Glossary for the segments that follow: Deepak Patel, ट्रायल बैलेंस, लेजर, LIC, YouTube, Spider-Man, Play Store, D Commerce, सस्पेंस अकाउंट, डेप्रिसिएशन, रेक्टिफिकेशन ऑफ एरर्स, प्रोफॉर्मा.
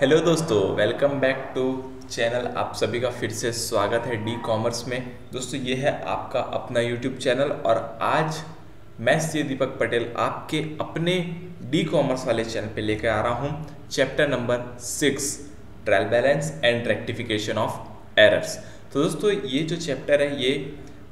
Hello दोस्तों, welcome back to channel. आप सभी का फिर से स्वागत है डी कॉमर्स में। दोस्तों, ये है आपका अपना यूट्यूब चैनल और आज मैं श्री दीपक पटेल आपके अपने डी कॉमर्स वाले चैनल पे लेकर आ रहा हूँ chapter number 6 ट्रायल बैलेंस and रेक्टिफिकेशन ऑफ एरर्स। तो दोस्तों, ये जो चैप्टर है ये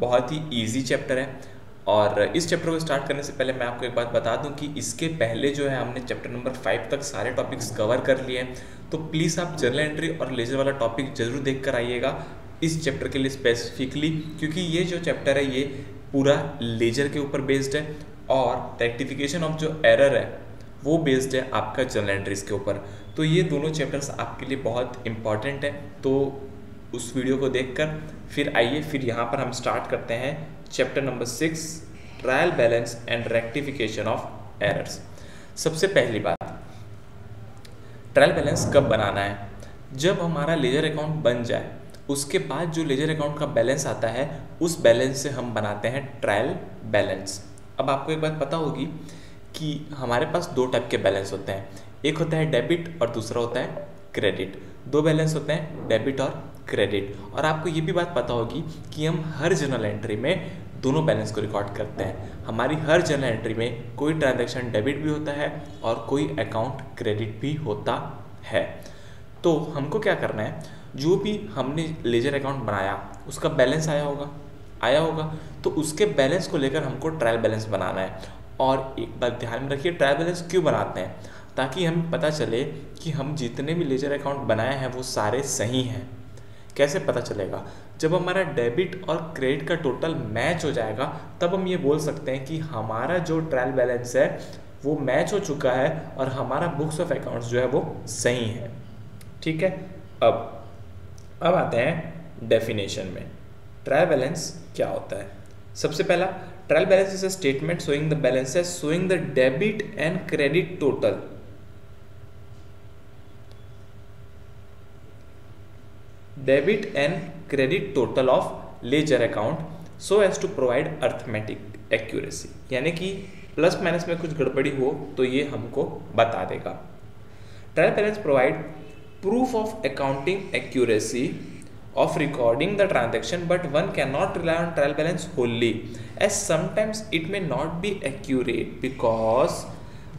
बहुत ही ईजी चैप्टर है और इस चैप्टर को स्टार्ट करने से पहले मैं आपको एक बात बता दूं कि इसके पहले जो है हमने चैप्टर नंबर 5 तक सारे टॉपिक्स कवर कर लिए हैं। तो प्लीज़ आप जर्नल एंट्री और लेजर वाला टॉपिक जरूर देख कर आइएगा इस चैप्टर के लिए स्पेसिफिकली, क्योंकि ये जो चैप्टर है ये पूरा लेजर के ऊपर बेस्ड है और रेक्टिफिकेशन ऑफ जो एरर है वो बेस्ड है आपका जर्नल एंट्रीज के ऊपर। तो ये दोनों चैप्टर्स आपके लिए बहुत इंपॉर्टेंट है। तो उस वीडियो को देखकर फिर आइए, फिर यहाँ पर हम स्टार्ट करते हैं chapter number 6 ट्रायल बैलेंस and रेक्टिफिकेशन ऑफ एरर्स। सबसे पहली बात, ट्रायल बैलेंस कब बनाना है? जब हमारा लेजर अकाउंट बन जाए, उसके बाद जो लेजर अकाउंट का बैलेंस आता है उस बैलेंस से हम बनाते हैं ट्रायल बैलेंस। अब आपको एक बात पता होगी कि हमारे पास दो टाइप के बैलेंस होते हैं, एक होता है डेबिट और दूसरा होता है क्रेडिट। दो बैलेंस होते हैं, डेबिट और क्रेडिट। और आपको ये भी बात पता होगी कि हम हर जर्नल एंट्री में दोनों बैलेंस को रिकॉर्ड करते हैं। हमारी हर जर्नल एंट्री में कोई ट्रांजैक्शन डेबिट भी होता है और कोई अकाउंट क्रेडिट भी होता है। तो हमको क्या करना है, जो भी हमने लेजर अकाउंट बनाया उसका बैलेंस आया होगा तो उसके बैलेंस को लेकर हमको ट्रायल बैलेंस बनाना है। और एक बात ध्यान में रखिए, ट्रायल बैलेंस क्यों बनाते हैं? ताकि हमें पता चले कि हम जितने भी लेजर अकाउंट बनाए हैं वो सारे सही हैं। कैसे पता चलेगा? जब हमारा डेबिट और क्रेडिट का टोटल मैच हो जाएगा तब हम ये बोल सकते हैं कि हमारा जो ट्रायल बैलेंस है वो मैच हो चुका है और हमारा बुक्स ऑफ अकाउंट्स जो है वो सही है। ठीक है, अब आते हैं डेफिनेशन में। ट्रायल बैलेंस क्या होता है? सबसे पहला, ट्रायल बैलेंस is a statement showing the balances showing the debit and credit total of लेजर account so as to provide arithmetic accuracy. यानी कि प्लस माइनस में कुछ गड़बड़ी हो तो ये हमको बता देगा। ट्रायल बैलेंस provide proof of accounting accuracy of recording the transaction, but one can not rely on ट्रायल बैलेंस wholly as sometimes it may not be accurate because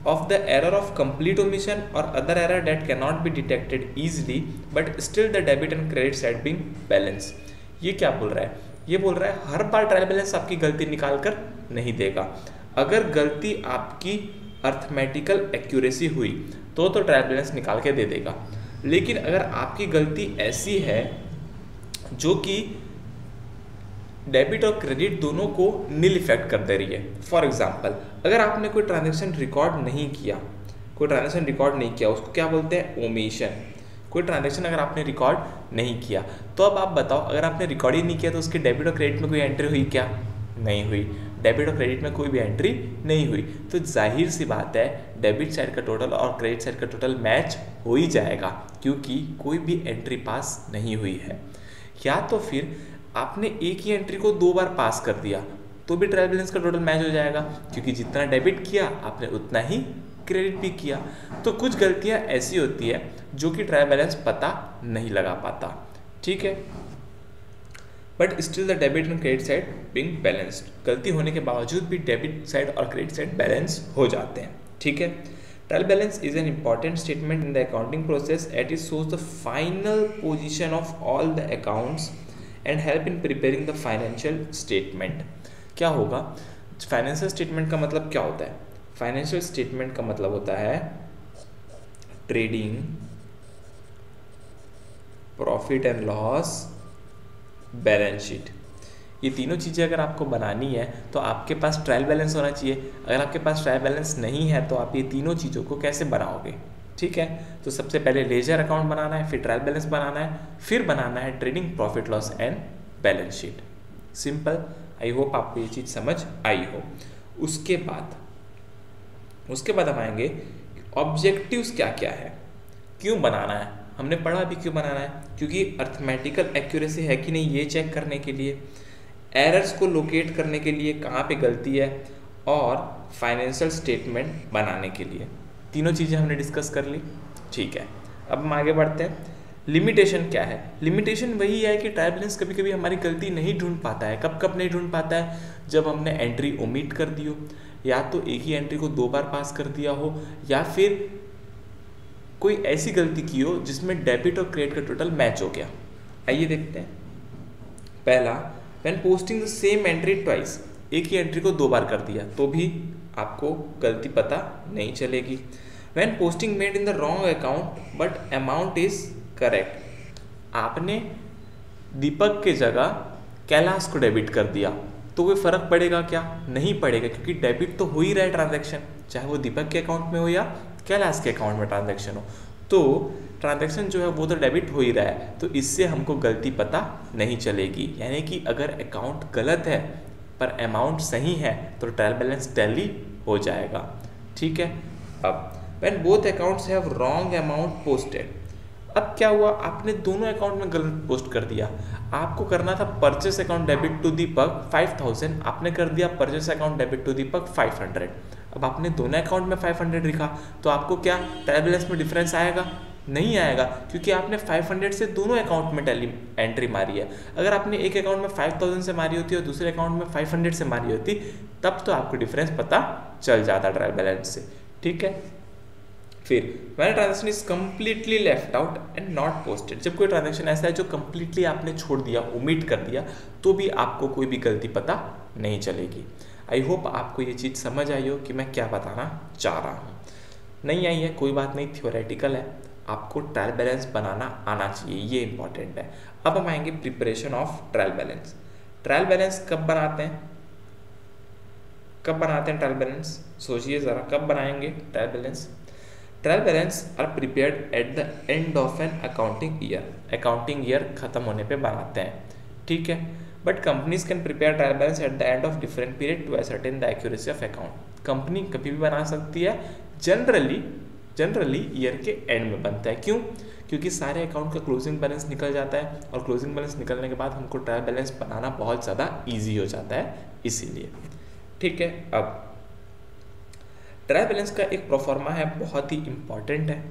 of the error of complete omission or other error that cannot be detected easily, but still the debit and credit side being balanced. ये क्या बोल रहा है? ये बोल रहा है हर बार ट्रायल बैलेंस आपकी गलती निकाल कर नहीं देगा। अगर गलती आपकी अर्थमेटिकल एक्यूरेसी हुई तो ट्रायल बैलेंस निकाल के दे देगा, लेकिन अगर आपकी गलती ऐसी है जो कि डेबिट और क्रेडिट दोनों को नील इफेक्ट कर दे रही है। फॉर एग्जाम्पल, अगर आपने कोई ट्रांजेक्शन रिकॉर्ड नहीं किया, उसको क्या बोलते हैं? ओमिशन। कोई ट्रांजेक्शन अगर आपने रिकॉर्ड नहीं किया तो अब आप बताओ, अगर आपने रिकॉर्ड ही नहीं किया तो उसके डेबिट और क्रेडिट में कोई एंट्री हुई क्या? नहीं हुई। डेबिट और क्रेडिट में कोई भी एंट्री नहीं हुई तो जाहिर सी बात है डेबिट साइड का टोटल और क्रेडिट साइड का टोटल मैच हो ही जाएगा, क्योंकि कोई भी एंट्री पास नहीं हुई है। या तो फिर आपने एक ही एंट्री को दो बार पास कर दिया तो भी ट्रायल बैलेंस का टोटल मैच हो जाएगा, क्योंकि जितना डेबिट किया आपने उतना ही क्रेडिट भी किया। तो कुछ गलतियां ऐसी होती है जो कि ट्रायल बैलेंस पता नहीं लगा पाता। ठीक है, but still the debit and credit side being balanced. गलती होने के बावजूद भी डेबिट साइड और क्रेडिट साइड बैलेंस हो जाते हैं। ठीक है, ट्रायल बैलेंस is an important statement in the accounting process at it shows the final position of all the accounts and help in preparing the financial statement. क्या होगा? Financial statement का मतलब क्या होता है? फाइनेंशियल स्टेटमेंट का मतलब होता है trading profit and loss, balance sheet. ये तीनों चीज़ें अगर आपको बनानी है तो आपके पास ट्रायल बैलेंस होना चाहिए। अगर आपके पास ट्रायल बैलेंस नहीं है तो आप ये तीनों चीज़ों को कैसे बनाओगे? ठीक है, तो सबसे पहले लेजर अकाउंट बनाना है, फिर ट्रायल बैलेंस बनाना है, फिर बनाना है trading profit loss and balance sheet. Simple. I hope आपको ये चीज़ समझ आई हो। उसके बाद हम आएंगे ऑब्जेक्टिव्स क्या क्या है, क्यों बनाना है। हमने पढ़ा भी क्यों बनाना है, क्योंकि अर्थमेटिकल एक्यूरेसी है कि नहीं ये चेक करने के लिए, एरर्स को लोकेट करने के लिए कहाँ पर गलती है, और फाइनेंशियल स्टेटमेंट बनाने के लिए। तीनों चीज़ें हमने डिस्कस कर ली। ठीक है, अब हम आगे बढ़ते हैं। लिमिटेशन क्या है? लिमिटेशन वही है कि ट्रायल बैलेंस कभी कभी हमारी गलती नहीं ढूंढ पाता है। कब कब नहीं ढूंढ पाता है? जब हमने एंट्री ओमिट कर दी हो, या तो एक ही एंट्री को दो बार पास कर दिया हो, या फिर कोई ऐसी गलती की हो जिसमें डेबिट और क्रेडिट का टोटल मैच हो गया। आइए देखते हैं। पहला, when posting the same entry twice, एक ही एंट्री को दो बार कर दिया तो भी आपको गलती पता नहीं चलेगी। When posting made in the wrong account but amount is correct, आपने दीपक के जगह कैलाश को डेबिट कर दिया तो कोई फ़र्क पड़ेगा क्या? नहीं पड़ेगा, क्योंकि डेबिट तो हो ही रहा है ट्रांजेक्शन, चाहे वो दीपक के अकाउंट में हो या कैलाश के अकाउंट में ट्रांजेक्शन हो, तो ट्रांजेक्शन जो है वो तो डेबिट हो ही रहा है, तो इससे हमको गलती पता नहीं चलेगी। यानी कि अगर अकाउंट गलत है पर अमाउंट सही है तो ट्रायल बैलेंस टैली हो जाएगा, ठीक है। अब when both accounts have wrong amount posted, अब क्या हुआ? आपने दोनों अकाउंट में गलत पोस्ट कर दिया। आपको करना था purchase account debit to Deepak 5000, आपने कर दिया purchase account debit to Deepak 500। अब आपने दोनों अकाउंट में 500 लिखा तो आपको क्या ट्रायल बैलेंस में डिफरेंस आएगा? नहीं आएगा, क्योंकि आपने 500 से दोनों अकाउंट में टैली एंट्री मारी है। अगर आपने एक अकाउंट में 5000 से मारी होती और दूसरे अकाउंट में 500 से मारी होती तब तो आपको डिफरेंस पता चल जाता ट्रायल बैलेंस से, ठीक है। फिर when transaction is completely left out and not posted, जब कोई ट्रांजेक्शन ऐसा है जो कम्प्लीटली आपने छोड़ दिया, ओमिट कर दिया, तो भी आपको कोई भी गलती पता नहीं चलेगी। आई होप आपको ये चीज़ समझ आई हो कि मैं क्या बताना चाह रहा हूँ। नहीं आई है कोई बात नहीं, थियोरेटिकल है, आपको ट्रायल बैलेंस बनाना आना चाहिए, ये इंपॉर्टेंट है। अब हम आएंगे preparation of ट्रायल बैलेंस। ट्रायल बैलेंस कब बनाते हैं? ट्रायल बैलेंस सोचिए ज़रा, कब बनाएंगे ट्रायल बैलेंस? ट्रायल बैलेंस are prepared at the end of an accounting year, ख़त्म होने पे बनाते हैं, ठीक है। But companies can prepare ट्रायल बैलेंस at the end of different period to ascertain the accuracy of account. Company कभी भी बना सकती है, जनरली ईयर के एंड में बनता है। क्यों? क्योंकि सारे अकाउंट का क्लोजिंग बैलेंस निकल जाता है और क्लोजिंग बैलेंस निकलने के बाद हमको ट्रायल बैलेंस बनाना बहुत ज़्यादा ईजी हो जाता है, इसीलिए, ठीक है। अब ट्रायल बैलेंस का एक प्रोफॉर्मा है, बहुत ही इम्पॉर्टेंट है।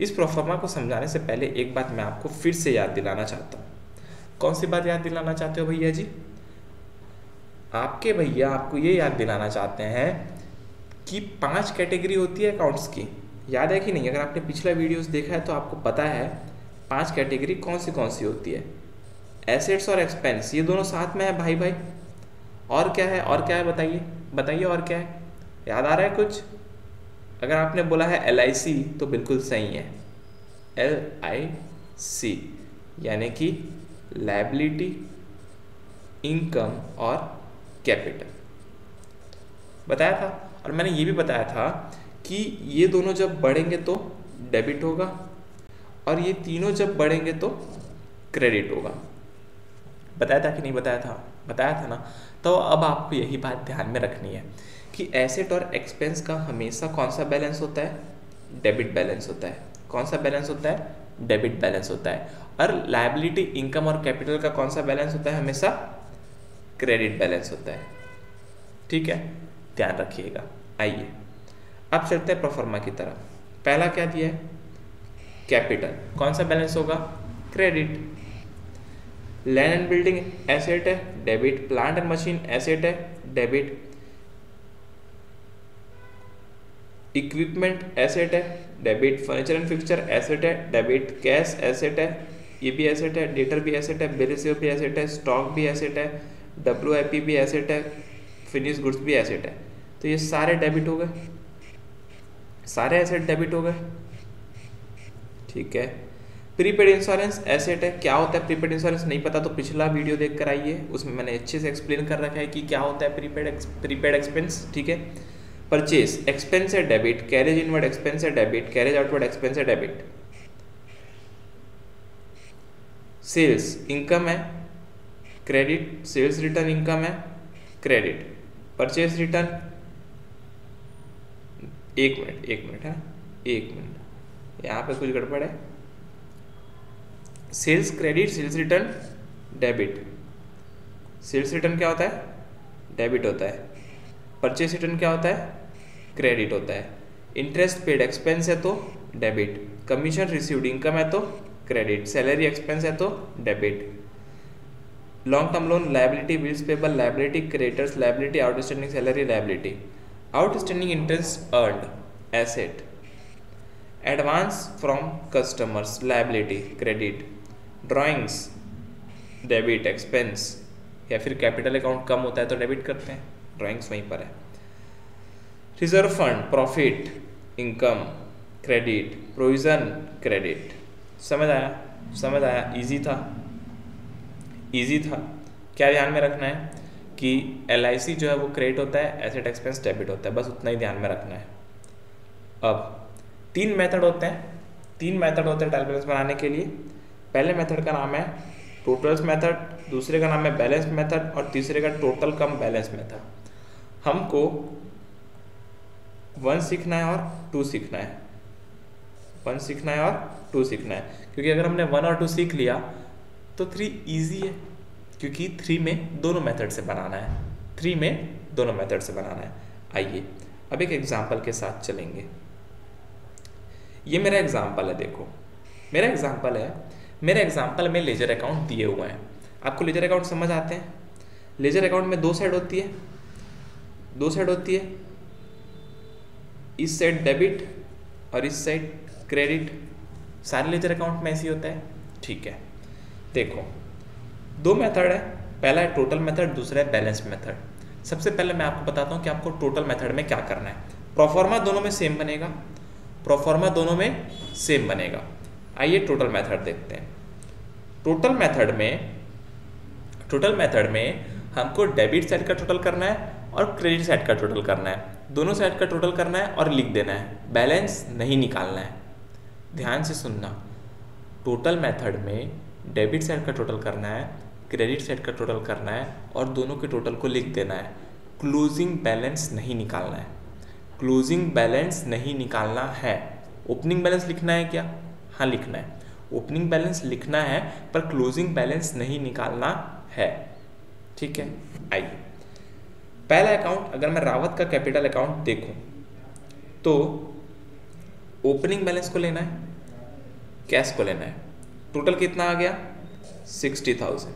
इस प्रोफॉर्मा को समझाने से पहले एक बात मैं आपको फिर से याद दिलाना चाहता हूँ। कौन सी बात याद दिलाना चाहते हो भैया जी? आपके भैया आपको ये याद दिलाना चाहते हैं कि 5 कैटेगरी होती है अकाउंट्स की, याद है कि नहीं? अगर आपने पिछला वीडियोस देखा है तो आपको पता है 5 कैटेगरी कौन सी होती है। एसेट्स और एक्सपेंस, ये दोनों साथ में है भाई भाई। और क्या है? बताइए और क्या है? याद आ रहा है कुछ? अगर आपने बोला है LIC तो बिल्कुल सही है, LIC यानी कि लायबिलिटी, इनकम और कैपिटल बताया था। और मैंने ये भी बताया था कि ये दोनों जब बढ़ेंगे तो डेबिट होगा और ये तीनों जब बढ़ेंगे तो क्रेडिट होगा, बताया था कि नहीं? बताया था ना। तो अब आपको यही बात ध्यान में रखनी है कि एसेट और एक्सपेंस का हमेशा कौन सा बैलेंस होता है? डेबिट बैलेंस होता है। कौन सा बैलेंस होता है? डेबिट बैलेंस होता है। और लायबिलिटी, इनकम और कैपिटल का कौन सा बैलेंस होता है? हमेशा क्रेडिट बैलेंस होता है, ठीक है, ध्यान रखिएगा। आइए अब चलते हैं प्रोफॉर्मा की तरफ। पहला क्या दिया है? कैपिटल, कौन सा बैलेंस होगा? Credit. Land and building asset है, debit. Plant and machine asset है, डेबिट। इक्विपमेंट एसेट है, debit. Furniture and fixture asset है, डेबिट। कैश एसेट है, ये भी एसेट है, डेटर भी एसेट है, बिल भी एसेट है, स्टॉक भी एसेट है, WIP भी एसेट है, फिनिश गुड्स भी एसेट है। तो ये सारे डेबिट हो गए, सारे एसेट डेबिट हो गए, ठीक है। प्रीपेड इंश्योरेंस एसेट है, क्या होता है प्रीपेड इंश्योरेंस? नहीं पता तो पिछला वीडियो देख कर आइए, उसमें मैंने अच्छे से एक्सप्लेन कर रखा है कि क्या होता है प्रीपेड एक्सपेंस, ठीक है। परचेज एक्सपेंस है, डेबिट। कैरेज इनवर्ड एक्सपेंस है, डेबिट। कैरेज आउटवर्ड एक्सपेंस है, डेबिट। सेल्स इनकम है, क्रेडिट। सेल्स रिटर्न इनकम है, क्रेडिट। परचेज रिटर्न, एक मिनट, यहाँ पे कुछ गड़बड़ है। Sales credit, sales return debit. Sales return क्या होता है? डेबिट होता है। परचेज रिटर्न क्या होता है? क्रेडिट होता है। इंटरेस्ट पेड एक्सपेंस है तो डेबिट, कमीशन रिसीव्ड इनकम है तो क्रेडिट, सैलरी एक्सपेंस है तो debit, long term loan liability, bills payable liability, creditors liability, outstanding salary liability, outstanding interest earned asset, advance from customers liability credit, drawings debit, expense या फिर capital account कम होता है तो debit करते हैं, drawings वहीं पर है, reserve fund profit income credit, provision credit. समझ आया? समझ आया? इजी था, इजी था। क्या ध्यान में रखना है कि LIC जो है वो क्रेडिट होता है, एसेट एक्सपेंस डेबिट होता है, बस उतना ही ध्यान में रखना है। अब तीन मेथड होते हैं, तीन मेथड होते हैं ट्रायल बैलेंस बनाने के लिए। पहले मेथड का नाम है टोटल्स मेथड, दूसरे का नाम है बैलेंस मेथड और तीसरे का टोटल कम बैलेंस मेथड। हमको 1 सीखना है और 2 सीखना है, 1 सीखना है और 2 सीखना है, क्योंकि अगर हमने 1 और 2 सीख लिया तो 3 इजी है, क्योंकि 3 में दोनों मेथड से बनाना है, 3 में दोनों मेथड से बनाना है। आइए अब एक एग्जांपल के साथ चलेंगे। ये मेरा एग्जांपल है, देखो मेरा एग्जांपल है, मेरे एग्जांपल में लेजर अकाउंट दिए हुए हैं। आपको लेजर अकाउंट समझ आते हैं? लेजर अकाउंट में दो साइड होती है, दो साइड होती है, इस साइड डेबिट और इस साइड क्रेडिट, सारे लेजर अकाउंट में ऐसे होता है, ठीक है। देखो दो मेथड है, पहला है टोटल मेथड, दूसरा है बैलेंस मेथड। सबसे पहले मैं आपको बताता हूँ कि आपको टोटल मेथड में क्या करना है। प्रोफॉर्मा दोनों में सेम बनेगा, प्रोफॉर्मा दोनों में सेम बनेगा। आइए टोटल मेथड देखते हैं। टोटल मेथड में, टोटल मेथड में हमको डेबिट साइड का टोटल करना है और क्रेडिट साइड का टोटल करना है, दोनों साइड का टोटल करना है और लिख देना है, बैलेंस नहीं निकालना है। ध्यान से सुनना, टोटल मेथड में डेबिट साइड का टोटल करना है, क्रेडिट साइड का टोटल करना है और दोनों के टोटल को लिख देना है, क्लोजिंग बैलेंस नहीं निकालना है, क्लोजिंग बैलेंस नहीं निकालना है। ओपनिंग बैलेंस लिखना है क्या? हाँ लिखना है, ओपनिंग बैलेंस लिखना है पर क्लोजिंग बैलेंस नहीं निकालना है, ठीक है। आइए पहला अकाउंट, अगर मैं रावत का कैपिटल अकाउंट देखूं तो ओपनिंग बैलेंस को लेना है, कैश को लेना है, टोटल कितना आ गया 60,000,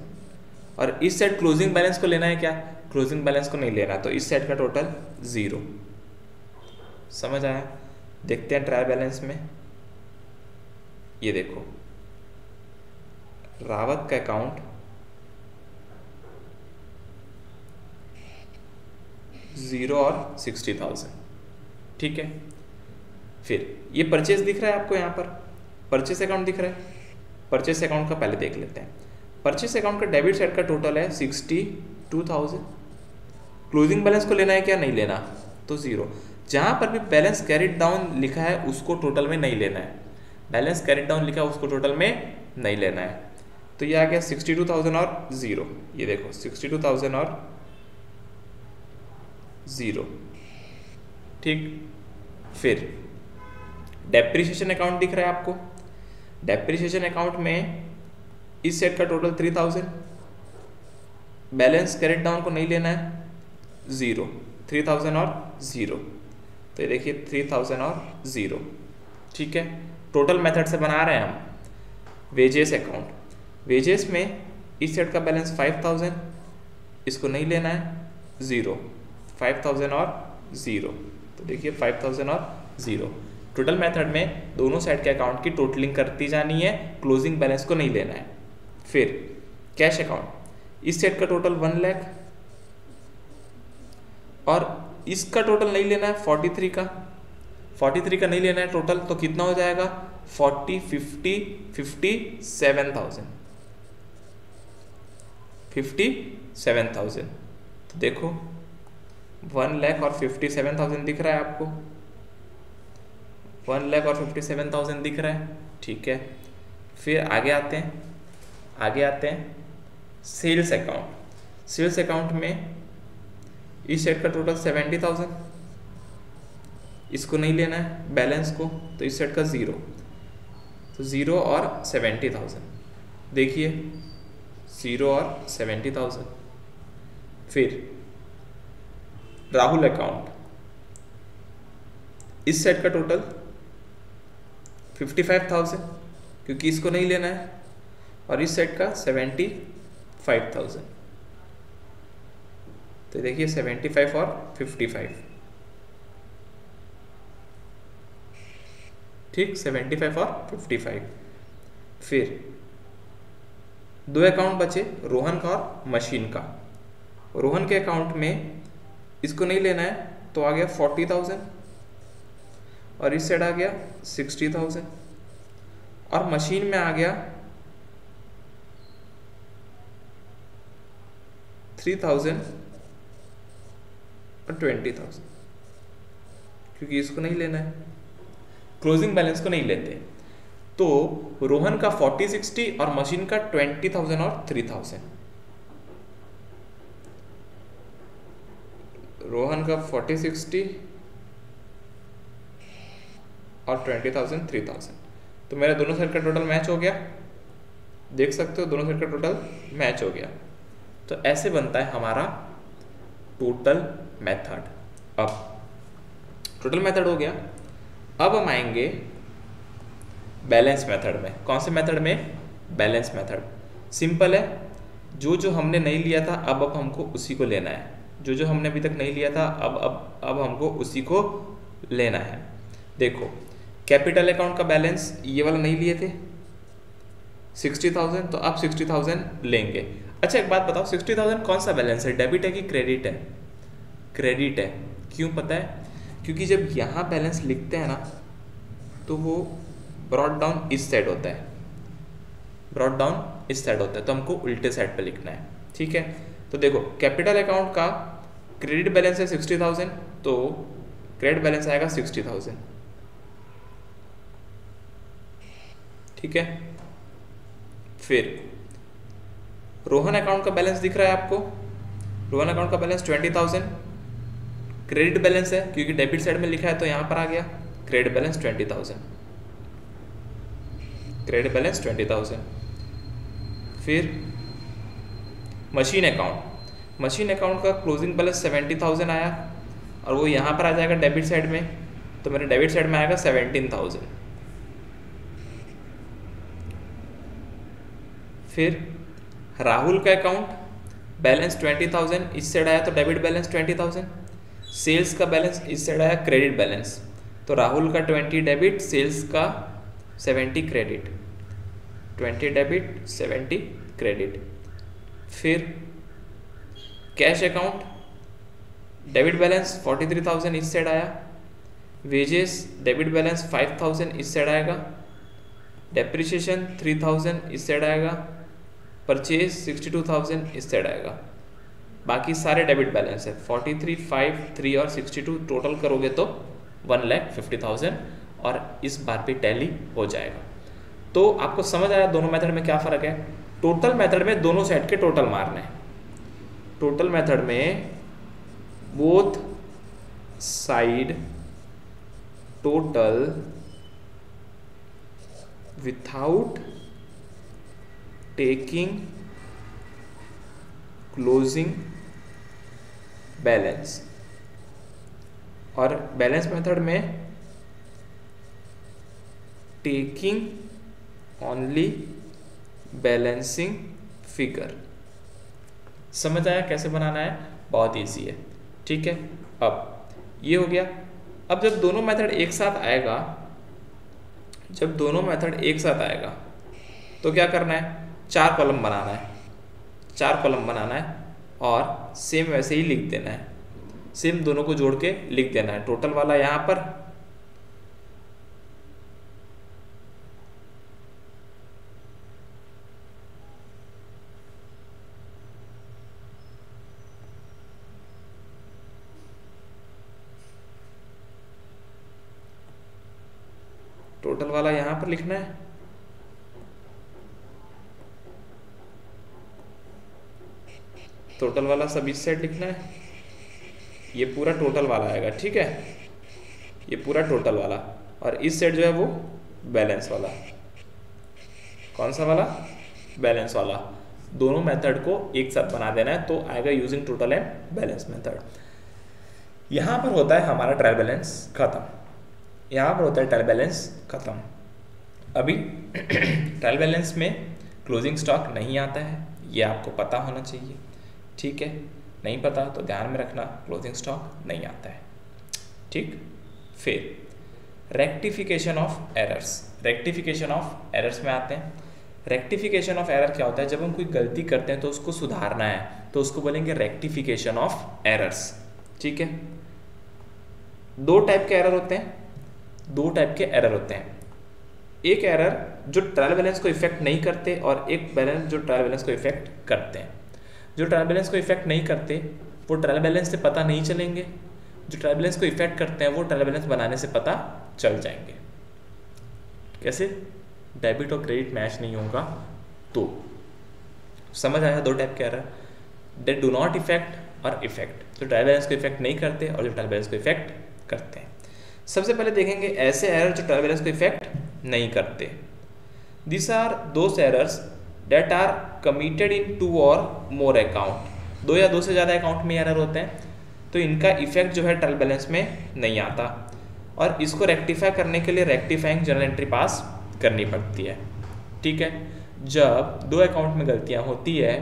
और इस साइड क्लोजिंग बैलेंस को लेना है क्या? क्लोजिंग बैलेंस को नहीं लेना, तो इस साइड का टोटल 0। समझ आया? देखते हैं ट्रायल बैलेंस में। ये देखो रावत का अकाउंट 0 और 60,000, ठीक है। फिर ये परचेस दिख रहा है आपको, यहाँ पर परचेस अकाउंट दिख रहा है, परचेस अकाउंट का पहले देख लेते हैं। परचेस अकाउंट का डेबिट साइड का टोटल है 62,000, क्लोजिंग बैलेंस को लेना है क्या? नहीं लेना, तो 0। जहाँ पर भी बैलेंस कैरिड डाउन लिखा है उसको टोटल में नहीं लेना है, बैलेंस कैरिड डाउन लिखा है उसको टोटल में नहीं लेना है। तो ये आ गया 62,000 और 0, ये देखो 62,000 और 0, ठीक। फिर डेप्रिसिएशन अकाउंट दिख रहा है आपको, डेप्रिसिएशन अकाउंट में इस सेट का टोटल 3,000, बैलेंस कैरेट डाउन को नहीं लेना है 0, 3,000 और 0, तो ये देखिए 3,000 और 0, ठीक है। टोटल मेथड से बना रहे हैं हम। वेजेस अकाउंट, वेजेस में इस सेट का बैलेंस 5,000, इसको नहीं लेना है 0, 5,000 और 0, तो देखिए 5,000 और 0। टोटल मेथड में दोनों साइड के अकाउंट की टोटलिंग करती जानी है, क्लोजिंग बैलेंस को नहीं लेना है। फिर कैश अकाउंट, इस साइड का टोटल 1,00,000 और इसका टोटल नहीं लेना है 43 का, 43 का नहीं लेना है टोटल, तो कितना हो जाएगा 57,000। तो देखो 1,00,000 और 57,000 दिख रहा है आपको, 1,00,000 और 57,000 दिख रहा है, ठीक है। फिर आगे आते हैं, आगे आते हैं सेल्स अकाउंट। सेल्स अकाउंट में इस सेट का टोटल 70,000, इसको नहीं लेना है बैलेंस को, तो इस सेट का 0, तो 0 और 70,000, देखिए 0 और 70,000। फिर राहुल अकाउंट, इस सेट का टोटल 55,000 क्योंकि इसको नहीं लेना है, और इस सेट का 75,000। तो देखिए 75 और 55, ठीक, 75 और 55। फिर दो अकाउंट बचे, रोहन का और मशीन का। रोहन के अकाउंट में इसको नहीं लेना है तो आ गया 40,000 और इस साइड आ गया 60,000, और मशीन में आ गया 3,000 और 20,000 क्योंकि इसको नहीं लेना है, क्लोजिंग बैलेंस को नहीं लेते। तो रोहन का 40-60 और मशीन का 20,000 और 3,000। रोहन का 40-60 और 20,000 3,000। तो मेरा दोनों साइड का टोटल मैच हो गया, देख सकते हो दोनों साइड का टोटल मैच हो गया। तो ऐसे बनता है हमारा टोटल मेथड। अब टोटल मेथड हो गया, अब हम आएंगे बैलेंस मेथड में। कौन से मेथड में? Balance method. सिंपल है, जो हमने नहीं लिया था अब हमको उसी को लेना है, जो हमने अभी तक नहीं लिया था अब हमको उसी को लेना है। देखो कैपिटल अकाउंट का बैलेंस ये वाला नहीं लिए थे 60,000, तो आप 60,000 लेंगे। अच्छा एक बात बताओ, 60,000 कौन सा बैलेंस है, डेबिट है कि क्रेडिट है? क्रेडिट है। क्यों पता है? क्योंकि जब यहाँ बैलेंस लिखते हैं ना तो वो ब्रॉट डाउन इस साइड होता है, ब्रॉट डाउन इस साइड होता है, तो हमको उल्टे साइड पे लिखना है, ठीक है। तो देखो कैपिटल अकाउंट का क्रेडिट बैलेंस है 60,000, तो क्रेडिट बैलेंस आएगा 60,000, ठीक है। फिर रोहन अकाउंट का बैलेंस दिख रहा है आपको, रोहन अकाउंट का बैलेंस 20,000, क्रेडिट बैलेंस है क्योंकि डेबिट साइड में लिखा है तो यहाँ पर आ गया क्रेडिट बैलेंस 20,000, क्रेडिट बैलेंस 20,000। फिर मशीन अकाउंट, मशीन अकाउंट का क्लोजिंग बैलेंस 70,000 आया और वो यहाँ पर आ जाएगा डेबिट साइड में, तो मेरे डेबिट साइड में आएगा 17,000। फिर राहुल का अकाउंट बैलेंस 20,000 इस साइड आया तो डेबिट बैलेंस 20,000, सेल्स का बैलेंस इस साइड आया क्रेडिट बैलेंस, तो राहुल का 20 डेबिट, सेल्स का 70 क्रेडिट, 20 डेबिट 70 क्रेडिट। फिर कैश अकाउंट डेबिट बैलेंस 43,000 इस साइड आया, वेजेस डेबिट बैलेंस 5,000 इस साइड आएगा, डेप्रिसिएशन 3,000 इस साइड आएगा, परचेज 62,000 इस साइड आएगा। बाकी सारे डेबिट बैलेंस है 43, 5, 3 और 62, टोटल करोगे तो 1,50,000 और इस बार भी टैली हो जाएगा। तो आपको समझ आया दोनों मेथड में क्या फ़र्क है। टोटल मेथड में दोनों साइड के टोटल मारने हैं, टोटल मेथड में both side total without taking closing balance, और बैलेंस मेथड में taking only balancing figure। समझ आया कैसे बनाना है? बहुत ईजी है, ठीक है। अब ये हो गया। अब जब दोनों मेथड एक साथ आएगा, जब दोनों मेथड एक साथ आएगा तो क्या करना है, चार कॉलम बनाना है, चार कॉलम बनाना है और सेम वैसे ही लिख देना है, सेम दोनों को जोड़ के लिख देना है। टोटल वाला यहाँ पर वाला यहां पर लिखना है, टोटल वाला सब इस साइड लिखना है, ये पूरा टोटल वाला आएगा, ठीक है, ये पूरा टोटल वाला, और इस साइड जो है वो बैलेंस वाला। कौन सा वाला? बैलेंस वाला। दोनों मेथड को एक साथ बना देना है तो आएगा using total and balance method. यहां पर होता है हमारा ट्रायल बैलेंस खत्म, यहाँ पर होता है ट्रायल बैलेंस खत्म। अभी ट्रायल बैलेंस में क्लोजिंग स्टॉक नहीं आता है, ये आपको पता होना चाहिए, ठीक है। नहीं पता तो ध्यान में रखना, क्लोजिंग स्टॉक नहीं आता है, ठीक। फिर रेक्टिफिकेशन ऑफ एरर्स, रेक्टिफिकेशन ऑफ एरर्स में आते हैं। रेक्टिफिकेशन ऑफ एरर क्या होता है? जब हम कोई गलती करते हैं तो उसको सुधारना है तो उसको बोलेंगे रेक्टिफिकेशन ऑफ एरर्स, ठीक है। दो टाइप के एरर होते हैं, दो टाइप के एरर होते हैं। एक एरर जो ट्रायल बैलेंस को इफेक्ट नहीं करते और एक बैलेंस जो ट्रायल बैलेंस को इफेक्ट करते हैं। जो ट्रायल बैलेंस को इफेक्ट नहीं करते वो ट्रायल बैलेंस से पता नहीं चलेंगे, जो ट्रायल बैलेंस को इफेक्ट करते हैं वो ट्रायल बैलेंस बनाने से पता चल जाएंगे। कैसे? डेबिट और क्रेडिट मैच नहीं होगा तो। समझ आया? दो टाइप के error, they do not effect और इफेक्ट। जो ट्रायल बैलेंस को इफेक्ट नहीं करते और जो ट्रायल बैलेंस को इफेक्ट करते हैं। सबसे पहले देखेंगे ऐसे एरर जो ट्रायल बैलेंस को इफेक्ट नहीं करते। This are those errors that are committed in 2 or more account. 2 या 2 से ज़्यादा अकाउंट में एरर होते हैं तो इनका इफेक्ट जो है ट्रायल बैलेंस में नहीं आता और इसको रेक्टिफाई करने के लिए रेक्टिफाइंग जर्नल एंट्री पास करनी पड़ती है, ठीक है। जब 2 अकाउंट में गलतियां होती है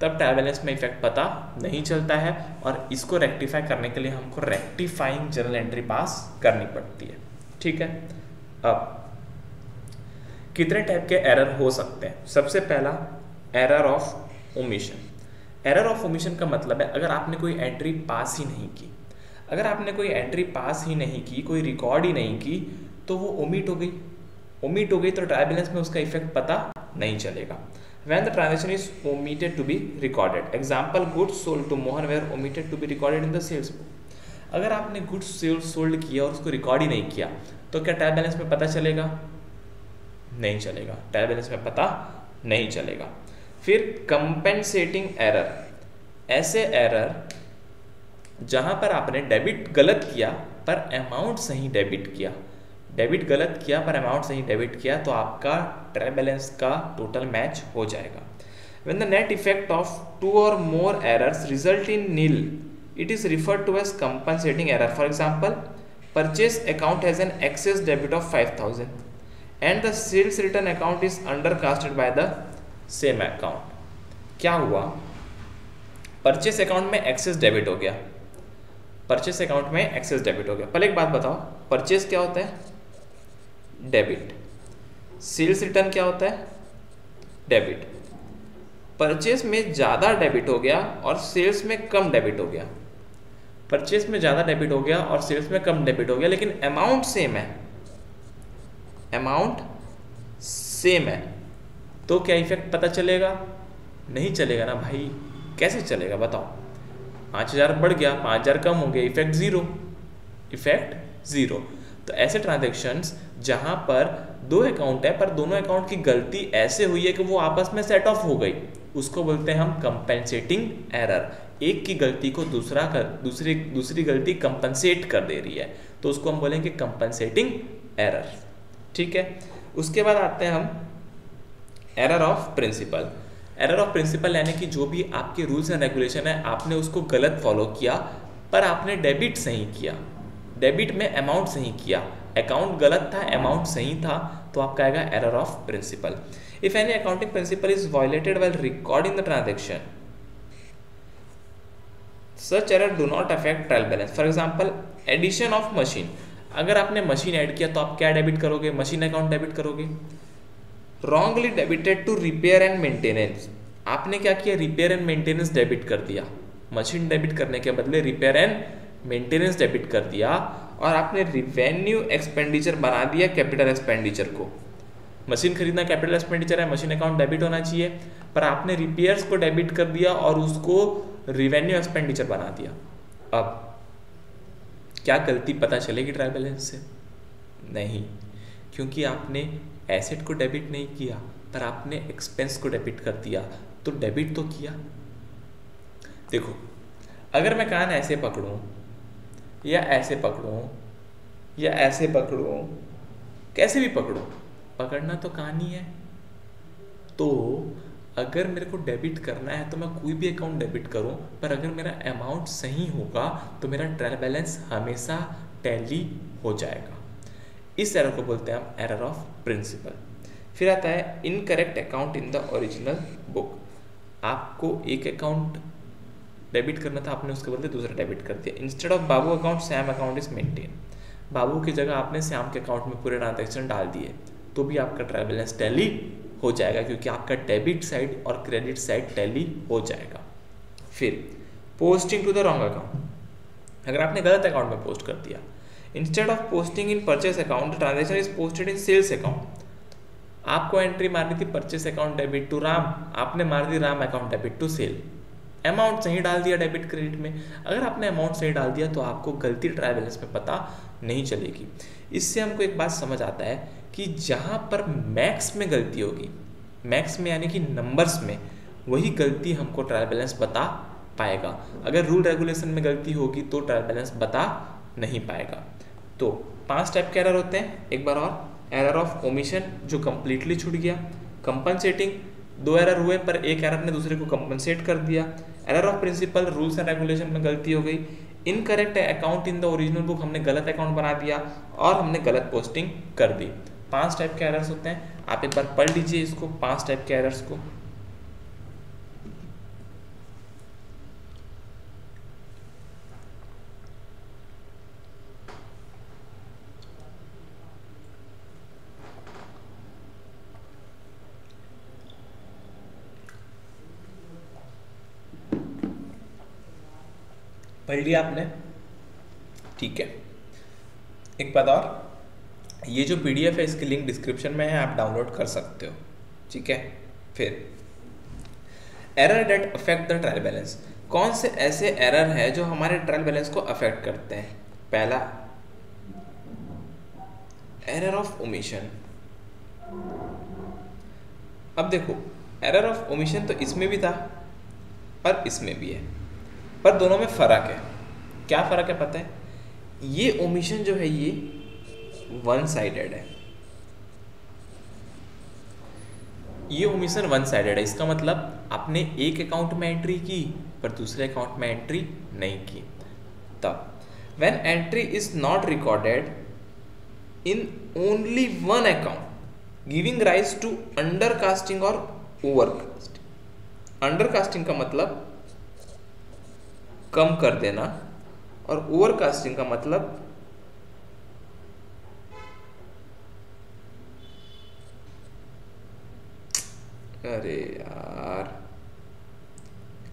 तब ट्रायल बैलेंस में इफेक्ट पता नहीं चलता है और इसको रेक्टिफाई करने के लिए हमको रेक्टिफाइंग जर्नल एंट्री पास करनी पड़ती है, ठीक है। अब कितने टाइप के एरर हो सकते हैं? सबसे पहला error of omission. Error of omission का मतलब है अगर आपने कोई एंट्री पास ही नहीं की, अगर आपने कोई एंट्री पास ही नहीं की, कोई रिकॉर्ड ही नहीं की तो वो ओमिट हो गई। ओमिट हो गई तो ट्रायल बैलेंस में उसका इफेक्ट पता नहीं चलेगा। When the transaction is omitted to be recorded, example goods sold to Mohan were omitted to be recorded in the sales book. अगर आपने goods sold किया और उसको रिकॉर्ड ही नहीं किया तो क्या ट्रायल बैलेंस में पता चलेगा? नहीं चलेगा, ट्रायल बैलेंस में पता नहीं चलेगा। फिर कंपेंसेटिंग एरर, ऐसे एरर जहाँ पर आपने डेबिट गलत किया पर अमाउंट सही डेबिट किया, डेबिट गलत किया पर अमाउंट सही डेबिट किया तो आपका ट्रायल बैलेंस का टोटल मैच हो जाएगा। When the net effect of 2 or more errors result in nil it is referred to as compensating error. For example purchase account has an excess debit of 5000 and the sales return account is undercasted by the same account. क्या हुआ? Purchase account में excess debit हो गया, purchase account में excess debit हो गया। पहले एक बात बताओ, परचेस क्या होता है? डेबिट। सेल्स रिटर्न क्या होता है? डेबिट। परचेस में ज़्यादा डेबिट हो गया और सेल्स में कम डेबिट हो गया, परचेस में ज़्यादा डेबिट हो गया और सेल्स में कम डेबिट हो गया, लेकिन अमाउंट सेम है, अमाउंट सेम है तो क्या इफेक्ट पता चलेगा? नहीं चलेगा ना भाई, कैसे चलेगा बताओ। 5000 बढ़ गया, 5000 कम हो गया, इफेक्ट ज़ीरो, इफेक्ट ज़ीरो। तो ऐसे ट्रांजेक्शन्स जहाँ पर 2 अकाउंट है पर दोनों अकाउंट की गलती ऐसे हुई है कि वो आपस में सेट ऑफ हो गई, उसको बोलते हैं हम कंपेंसेटिंग एरर। एक की गलती को दूसरी गलती कंपनसेट कर दे रही है तो उसको हम बोलेंगे कंपनसेटिंग एरर, ठीक है। उसके बाद आते हैं हम error of principle. Error of principle यानी कि जो भी आपके रूल्स एंड रेगुलेशन है आपने उसको गलत फॉलो किया पर आपने डेबिट सही किया, डेबिट में अमाउंट सही किया, अकाउंट गलत था अमाउंट सही था तो आपका आएगा error of principle. If any accounting principle is violated while recording the transaction such error do not affect ट्रायल बैलेंस। For example addition of machine, अगर आपने मशीन ऐड किया तो आप क्या डेबिट करोगे? मशीन अकाउंट डेबिट करोगे। Wrongly debited to repair and maintenance, आपने क्या किया? रिपेयर एंड मेंटेनेंस डेबिट कर दिया, मशीन डेबिट करने के बदले रिपेयर एंड मेंटेनेंस डेबिट कर दिया और आपने रिवेन्यू एक्सपेंडिचर बना दिया कैपिटल एक्सपेंडिचर को। मशीन खरीदना कैपिटल एक्सपेंडिचर है, मशीन अकाउंट डेबिट होना चाहिए पर आपने रिपेयर्स को डेबिट कर दिया और उसको रिवेन्यू एक्सपेंडिचर बना दिया। अब क्या गलती पता चलेगी ट्रायल बैलेंस से? नहीं, क्योंकि आपने एसेट को डेबिट नहीं किया पर आपने एक्सपेंस को डेबिट कर दिया तो डेबिट तो किया। देखो अगर मैं कान ऐसे पकड़ूँ या ऐसे पकड़ूँ या ऐसे पकड़ूँ, कैसे भी पकड़ूँ, पकड़ना तो कान ही है। तो अगर मेरे को डेबिट करना है तो मैं कोई भी अकाउंट डेबिट करूँ पर अगर मेरा अमाउंट सही होगा तो मेरा ट्रायल बैलेंस हमेशा टैली हो जाएगा। इस एरर को बोलते हैं हम एरर ऑफ प्रिंसिपल। फिर आता है incorrect account in the original book. आपको एक अकाउंट डेबिट करना था, आपने उसके बदले दूसरा डेबिट कर दिया। Instead of Babu account Sam account is maintain. Babu की जगह आपने सैम के अकाउंट में पूरे ट्रांजेक्शन डाल दिए, तो भी आपका ट्रायल बैलेंस टैली हो जाएगा, क्योंकि आपका डेबिट साइड और क्रेडिट साइड टैली हो जाएगा। फिर posting to the wrong account, अगर आपने गलत अकाउंट में पोस्ट कर दिया, instead of posting in purchase account transaction is posted in sales account. आपको एंट्री मारनी थी purchase account debit to Ram, आपने मार दी Ram account debit to sale. Amount सही डाल दिया डेबिट क्रेडिट में, अगर आपने अमाउंट सही डाल दिया तो आपको गलती ट्रायल बैलेंस में पता नहीं चलेगी। इससे हमको एक बात समझ आता है कि जहाँ पर मैक्स में गलती होगी, मैक्स में यानी कि नंबर्स में, वही गलती हमको ट्रायल बैलेंस बता पाएगा। अगर रूल रेगुलेशन में गलती होगी तो ट्रायल बैलेंस बता नहीं पाएगा। तो 5 टाइप के एरर होते हैं। एक बार और, एरर ऑफ ओमिशन जो कम्प्लीटली छूट गया, कंपनसेटिंग, दो एरर हुए पर एक एरर ने दूसरे को कंपनसेट कर दिया, error of principle, rules and regulation में गलती हो गई, incorrect account in the original book, हमने गलत अकाउंट बना दिया और हमने गलत पोस्टिंग कर दी। 5 टाइप के एरर्स होते हैं, आप एक बार पढ़ लीजिए इसको, 5 टाइप के एरर्स को। पढ़ लिया आपने, ठीक है। एक बात और, ये जो PDF है इसकी लिंक डिस्क्रिप्शन में है, आप डाउनलोड कर सकते हो, ठीक है। फिर error that affect the ट्रायल बैलेंस, कौन से ऐसे एरर है जो हमारे ट्रायल बैलेंस को अफेक्ट करते हैं। पहला एरर ऑफ ओमिशन। अब देखो एरर ऑफ ओमिशन तो इसमें भी था और इसमें भी है, पर दोनों में फ़र्क है। क्या फ़र्क है पता है? ये ओमिशन जो है ये वन साइडेड है, ये ओमिशन वन साइडेड है। इसका मतलब आपने एक अकाउंट में एंट्री की पर दूसरे अकाउंट में एंट्री नहीं की। तब when entry is not recorded in only one account giving rise to undercasting और ओवरकास्टिंग। अंडरकास्टिंग का मतलब कम कर देना और ओवरकास्टिंग का मतलब अरे यार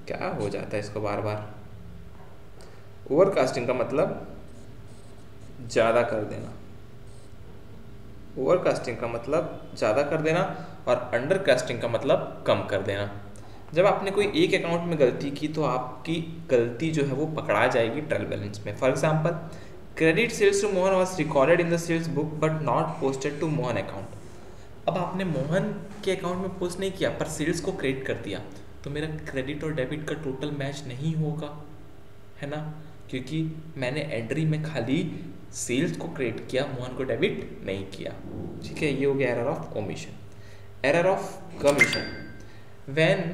क्या हो जाता है इसको बार बार, ओवरकास्टिंग का मतलब ज़्यादा कर देना, ओवरकास्टिंग का मतलब ज़्यादा कर देना और अंडरकास्टिंग का मतलब कम कर देना। जब आपने कोई एक अकाउंट में गलती की तो आपकी गलती जो है वो पकड़ा जाएगी ट्रायल बैलेंस में। For example, credit sales to Mohan was recorded in the sales book but not posted to Mohan account. अब आपने मोहन के अकाउंट में पोस्ट नहीं किया पर सेल्स को क्रेडिट कर दिया, तो मेरा क्रेडिट और डेबिट का टोटल मैच नहीं होगा, है ना, क्योंकि मैंने एंट्री में खाली सेल्स को क्रेडिट किया, मोहन को डेबिट नहीं किया, ठीक है। ये हो गया error of omission. Error of commission, when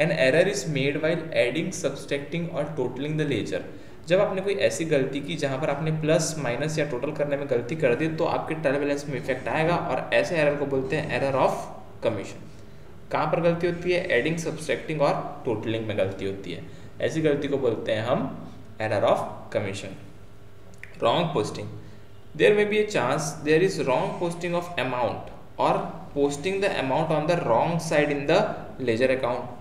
an error is made while adding, subtracting और टोटलिंग द लेजर। जब आपने कोई ऐसी गलती की जहाँ पर आपने प्लस माइनस या टोटल करने में गलती कर दी तो आपके ट्रायल बैलेंस में इफेक्ट आएगा, और ऐसे एरर को बोलते हैं एरर ऑफ कमीशन। कहाँ पर गलती होती है? एडिंग, सब्सट्रैक्टिंग और टोटलिंग में गलती होती है, ऐसी गलती को बोलते हैं हम error of commission. Wrong posting, there may be a chance there is wrong posting of amount or posting the amount on the wrong side in the लेजर account.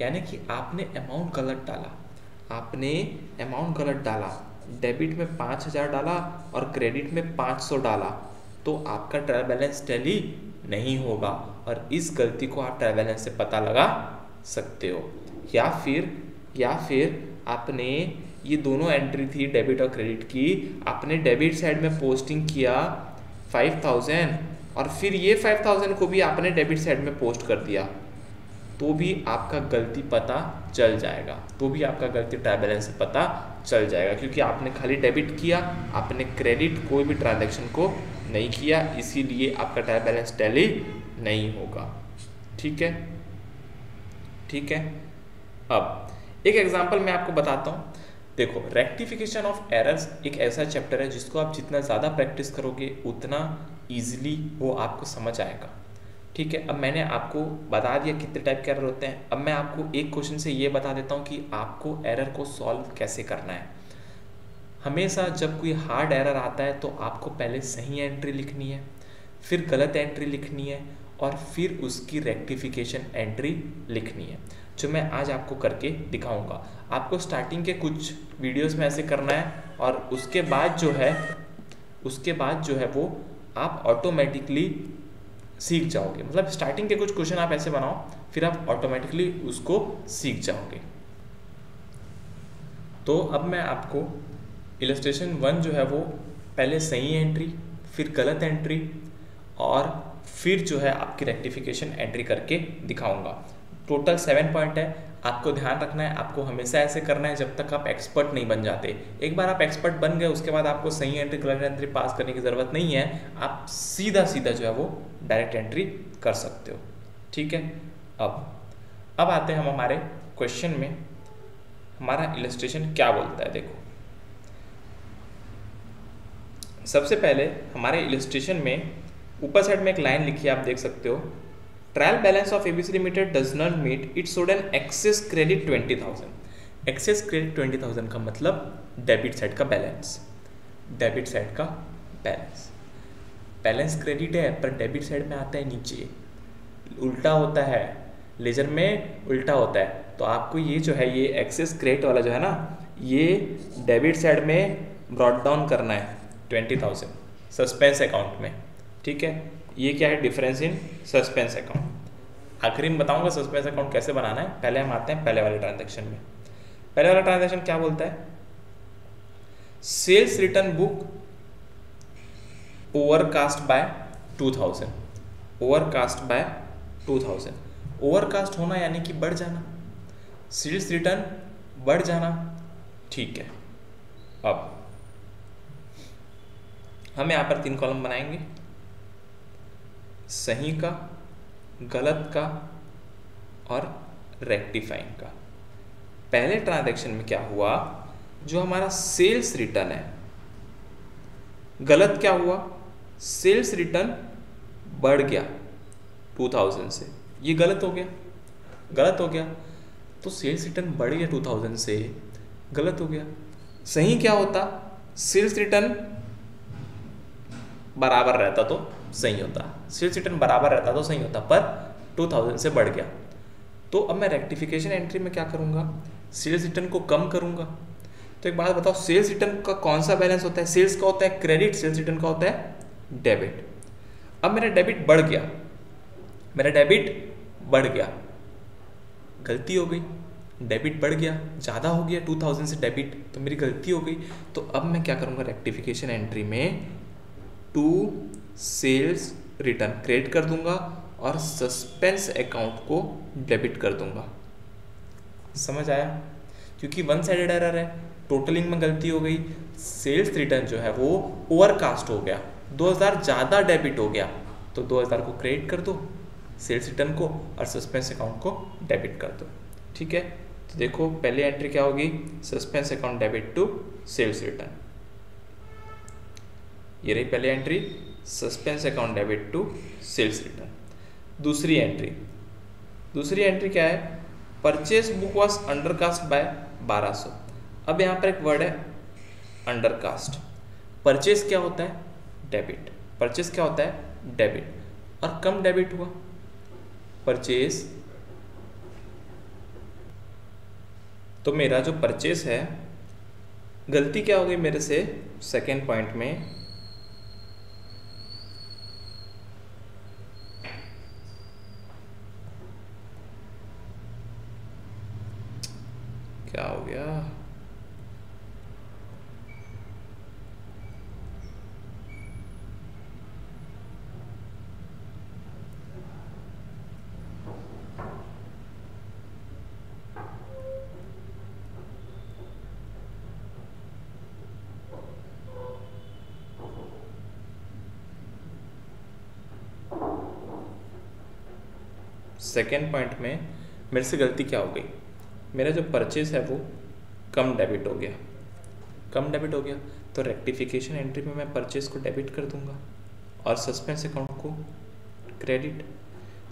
यानी कि आपने अमाउंट गलत डाला, आपने अमाउंट गलत डाला, डेबिट में 5000 डाला और क्रेडिट में 500 डाला, तो आपका ट्रायल बैलेंस टैली नहीं होगा, और इस गलती को आप ट्रायल बैलेंस से पता लगा सकते हो। या फिर आपने ये दोनों एंट्री थी डेबिट और क्रेडिट की, आपने डेबिट साइड में पोस्टिंग किया 5000 और फिर ये 5000 को भी आपने डेबिट साइड में पोस्ट कर दिया, तो भी आपका गलती पता चल जाएगा, तो भी आपका गलती ट्रायल बैलेंस से पता चल जाएगा, क्योंकि आपने खाली डेबिट किया, आपने क्रेडिट कोई भी ट्रांजैक्शन को नहीं किया, इसीलिए आपका ट्रायल बैलेंस टैली नहीं होगा, ठीक है, ठीक है। अब एक एग्जांपल मैं आपको बताता हूँ। देखो, रेक्टिफिकेशन ऑफ एरर्स एक ऐसा चैप्टर है जिसको आप जितना ज़्यादा प्रैक्टिस करोगे उतना ईजिली वो आपको समझ आएगा। ठीक है। अब मैंने आपको बता दिया कितने टाइप के एरर होते हैं। अब मैं आपको एक क्वेश्चन से ये बता देता हूँ कि आपको एरर को सॉल्व कैसे करना है। हमेशा जब कोई हार्ड एरर आता है तो आपको पहले सही एंट्री लिखनी है, फिर गलत एंट्री लिखनी है और फिर उसकी रेक्टिफिकेशन एंट्री लिखनी है, जो मैं आज आपको करके दिखाऊंगा। आपको स्टार्टिंग के कुछ वीडियोस में ऐसे करना है और उसके बाद जो है वो आप ऑटोमेटिकली सीख जाओगे। मतलब स्टार्टिंग के कुछ क्वेश्चन आप ऐसे बनाओ, फिर आप ऑटोमेटिकली उसको सीख जाओगे। तो अब मैं आपको इलस्ट्रेशन 1 जो है वो पहले सही एंट्री, फिर गलत एंट्री और फिर जो है आपकी रेक्टिफिकेशन एंट्री करके दिखाऊंगा। टोटल 7 पॉइंट है, आपको ध्यान रखना है। आपको हमेशा ऐसे करना है जब तक आप एक्सपर्ट नहीं बन जाते। एक बार आप एक्सपर्ट बन गए उसके बाद आपको सही एंट्री गलत एंट्री पास करने की ज़रूरत नहीं है। आप सीधा सीधा जो है वो डायरेक्ट एंट्री कर सकते हो, ठीक है। अब आते हैं हम हमारे क्वेश्चन में। हमारा इलस्ट्रेशन क्या बोलता है, देखो। सबसे पहले हमारे इलस्ट्रेशन में ऊपर साइड में एक लाइन लिखी है, आप देख सकते हो। ट्रायल बैलेंस of ABC limited does not meet it showed an excess credit 20,000। Excess credit 20,000 का मतलब डेबिट साइड का बैलेंस, डेबिट साइड का बैलेंस। बैलेंस क्रेडिट है पर डेबिट साइड में आता है नीचे, उल्टा होता है, लेजर में उल्टा होता है। तो आपको ये जो है ये एक्सेस क्रेडिट वाला जो है ना, ये डेबिट साइड में ब्रॉड डाउन करना है 20,000 सस्पेंस अकाउंट में, ठीक है। ये क्या है, डिफरेंस इन सस्पेंस अकाउंट। आखिरी में बताऊंगा सस्पेंस अकाउंट कैसे बनाना है। पहले हम आते हैं पहले वाले ट्रांजैक्शन में। पहले वाला ट्रांजैक्शन क्या बोलता है, sales return book overcast by 2000। Overcast by 2000। Overcast होना यानी कि बढ़ जाना, सेल्स रिटर्न बढ़ जाना, ठीक है। अब हम यहाँ पर 3 कॉलम बनाएंगे, सही का, गलत का और रेक्टिफाइंग का। पहले ट्रांजैक्शन में क्या हुआ, जो हमारा सेल्स रिटर्न है, गलत क्या हुआ, सेल्स रिटर्न बढ़ गया 2000 से, ये गलत हो गया, गलत हो गया। तो सेल्स रिटर्न बढ़ गया 2000 से, गलत हो गया। सही क्या होता, सेल्स रिटर्न बराबर रहता तो सही होता, सेल्स रिटर्न बराबर रहता तो सही होता, पर 2000 से बढ़ गया। तो अब मैं रेक्टिफिकेशन एंट्री में क्या करूँगा, सेल्स रिटर्न को कम करूँगा। तो एक बात बताओ, सेल्स रिटर्न का कौन सा बैलेंस होता है, सेल्स का होता है क्रेडिट, सेल्स रिटर्न का होता है डेबिट। अब मेरा डेबिट बढ़ गया, मेरा डेबिट बढ़ गया, गलती हो गई, डेबिट बढ़ गया, ज़्यादा हो गया 2000 से डेबिट, तो मेरी गलती हो गई। तो अब मैं क्या करूँगा, रेक्टिफिकेशन एंट्री में टू सेल्स रिटर्न क्रेडिट कर दूंगा और सस्पेंस अकाउंट को डेबिट कर दूंगा। समझ आया, क्योंकि वन साइडेड एरर है, टोटलिंग में गलती हो गई, सेल्स रिटर्न जो है वो ओवरकास्ट हो गया, 2000 ज़्यादा डेबिट हो गया। तो 2000 को क्रेडिट कर दो सेल्स रिटर्न को और सस्पेंस अकाउंट को डेबिट कर दो, ठीक है। तो देखो पहले एंट्री क्या होगी, सस्पेंस अकाउंट debit to sales return. ये रही पहली entry, सस्पेंस अकाउंट debit to sales return. दूसरी एंट्री क्या है, purchase book was undercast by 1200। अब यहाँ पर एक वर्ड है अंडरकास्ट। परचेज क्या होता है, डेबिट। परचेज क्या होता है, डेबिट और कम डेबिट हुआ, परचेज। तो मेरा जो परचेज है, गलती क्या हो गई मेरे से सेकेंड पॉइंट में, क्या हो गया, सेकेंड पॉइंट में मेरे से गलती क्या हो गई, मेरा जो परचेज है वो कम डेबिट हो गया, कम डेबिट हो गया। तो रेक्टिफिकेशन एंट्री में मैं परचेज को डेबिट कर दूंगा और सस्पेंस अकाउंट को क्रेडिट।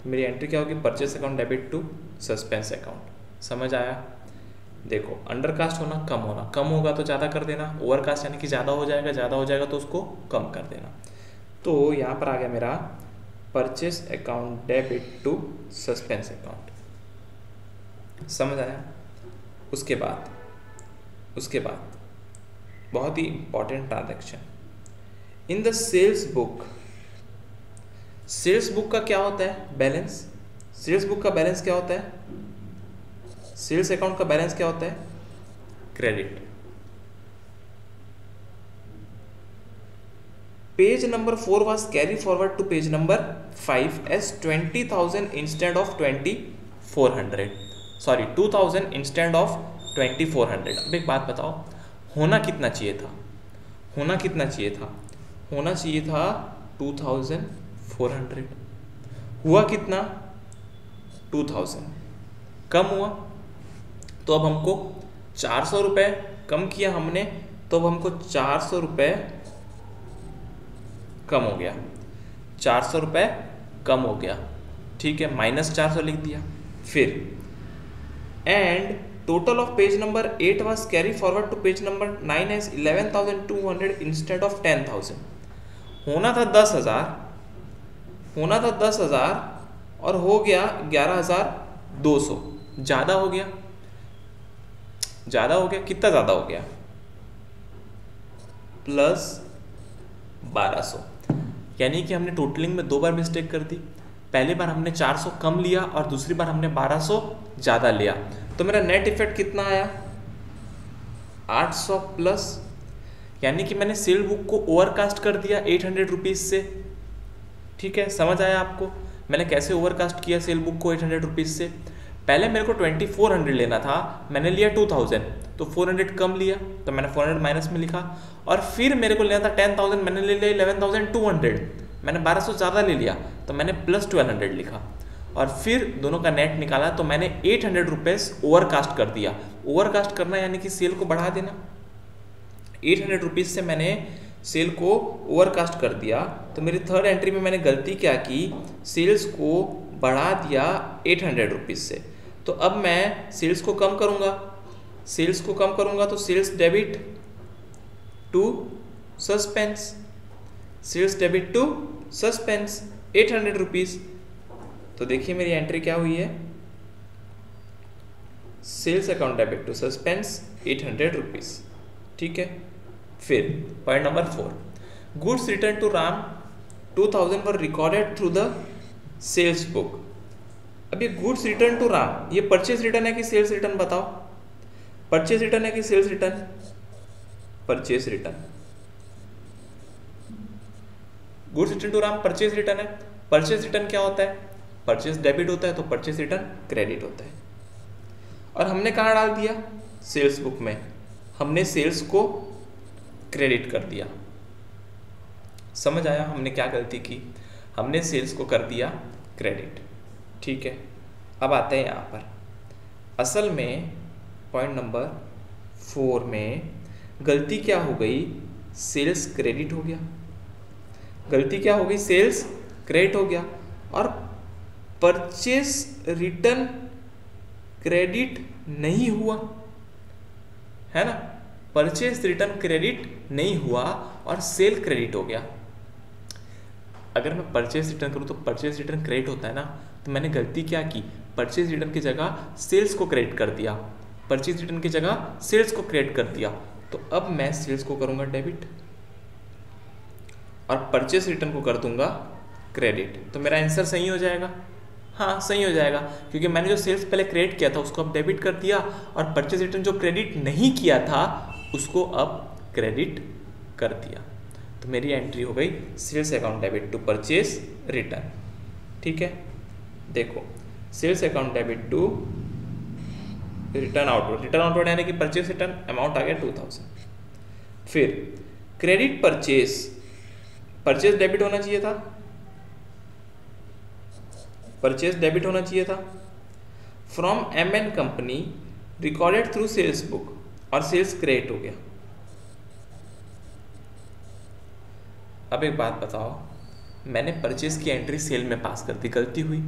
मेरी एंट्री क्या होगी, purchase account debit to सस्पेंस अकाउंट। समझ आया? देखो अंडरकास्ट होना कम होना, कम होगा तो ज़्यादा कर देना, ओवरकास्ट यानी कि ज़्यादा हो जाएगा तो उसको कम कर देना। तो यहाँ पर आ गया मेरा purchase account debit to सस्पेंस अकाउंट। समझ आया? उसके बाद बहुत ही important transaction in the sales book. Sales book का क्या होता है बैलेंस, सेल्स बुक का बैलेंस क्या होता है, सेल्स अकाउंट का बैलेंस क्या होता है, credit. Page number 4 was carry forward to page number 5 as 20,000 instead of 2,400, sorry 2,000 instead of 2,400। अब एक बात बताओ, होना कितना चाहिए था, होना कितना चाहिए था, होना चाहिए था 2,400, हुआ कितना 2,000, कम हुआ। तो अब हमको 400 रुपये कम किया हमने, तो अब हमको 400 रुपये कम हो गया, 400 रुपये कम हो गया, ठीक है, -400 लिख दिया। फिर end total of page number 8 was carry forward to page number 9 as 11,200 instead of 10,000। होना था 10,000, होना था 10,000 और हो गया 11,200। ज़्यादा हो गया, ज़्यादा हो गया, कितना ज़्यादा हो गया, +1,200। यानी कि हमने टोटलिंग में दो बार मिस्टेक कर दी, पहली बार हमने 400 कम लिया और दूसरी बार हमने 1200 ज़्यादा लिया। तो मेरा नेट इफेक्ट कितना आया, 800 प्लस, यानी कि मैंने सेल बुक को ओवरकास्ट कर दिया 800 रुपीज़ से। ठीक है, समझ आया आपको मैंने कैसे ओवरकास्ट किया सेल बुक को 800 रुपीज़ से। पहले मेरे को 2,400 लेना था, मैंने लिया 2,000, तो 400 कम लिया, तो मैंने 400 माइनस में लिखा। और फिर मेरे को लेना था 10,000, मैंने ले लिया 11,200, मैंने 1,200 ज़्यादा ले लिया, तो मैंने +1,200 लिखा। और फिर दोनों का नेट निकाला तो मैंने 800 रुपीज़ ओवरकास्ट कर दिया। ओवरकास्ट करना यानी कि सेल को बढ़ा देना, 800 रुपीज़ से मैंने सेल को ओवरकास्ट कर दिया। तो मेरी थर्ड एंट्री में मैंने गलती क्या की, सेल्स को बढ़ा दिया 800 रुपीज़ से। तो अब मैं सेल्स को कम करूँगा, सेल्स को कम करूँगा तो sales debit to suspense, sales debit to suspense 800 rupees. तो देखिए मेरी एंट्री क्या हुई है, sales account debit to suspense 800 rupees. ठीक है, फिर point number 4, goods return to Ram 2,000 were recorded through the sales book. अब ये गुड्स रिटर्न टू राम, ये परचेज रिटर्न है कि सेल्स रिटर्न, बताओ परचेज रिटर्न है कि sales return, purchase return. Goods return to Ram purchase return है। परचेज रिटर्न क्या होता है, परचेज डेबिट होता है, तो परचेज रिटर्न क्रेडिट होता है। और हमने कहाँ डाल दिया, सेल्स बुक में, हमने सेल्स को क्रेडिट कर दिया। समझ आया हमने क्या गलती की, हमने सेल्स को कर दिया क्रेडिट। ठीक है, अब आते हैं यहाँ पर, असल में पॉइंट नंबर 4 में गलती क्या हो गई, सेल्स क्रेडिट हो गया, गलती क्या हो गई, सेल्स क्रेडिट हो गया और परचेस रिटर्न क्रेडिट नहीं हुआ, है ना, परचेस रिटर्न क्रेडिट नहीं हुआ और सेल क्रेडिट हो गया। अगर मैं परचेज रिटर्न करूँ तो परचेज रिटर्न क्रेडिट होता है ना, तो मैंने गलती क्या की, परचेज रिटर्न की जगह सेल्स को क्रेडिट कर दिया, परचेज रिटर्न की जगह सेल्स को क्रेडिट कर दिया। तो अब मैं सेल्स को करूँगा डेबिट और परचेज रिटर्न को कर दूँगा क्रेडिट, तो मेरा आंसर सही हो जाएगा। हाँ सही हो जाएगा, क्योंकि मैंने जो सेल्स पहले क्रेडिट किया था उसको अब डेबिट कर दिया और परचेज रिटर्न जो क्रेडिट नहीं किया था उसको अब क्रेडिट कर दिया। तो मेरी एंट्री हो गई sales account debit to purchase return. ठीक है, देखो sales account debit to return outward, return outward यानी कि परचेज रिटर्न, अमाउंट आ गया 2,000। फिर क्रेडिट परचेज, परचेज डेबिट होना चाहिए था, परचेज डेबिट होना चाहिए था। From MN company recorded through sales book और सेल्स क्रेडिट हो गया। अब एक बात बताओ, मैंने परचेज की एंट्री सेल में पास कर दी, गलती हुई,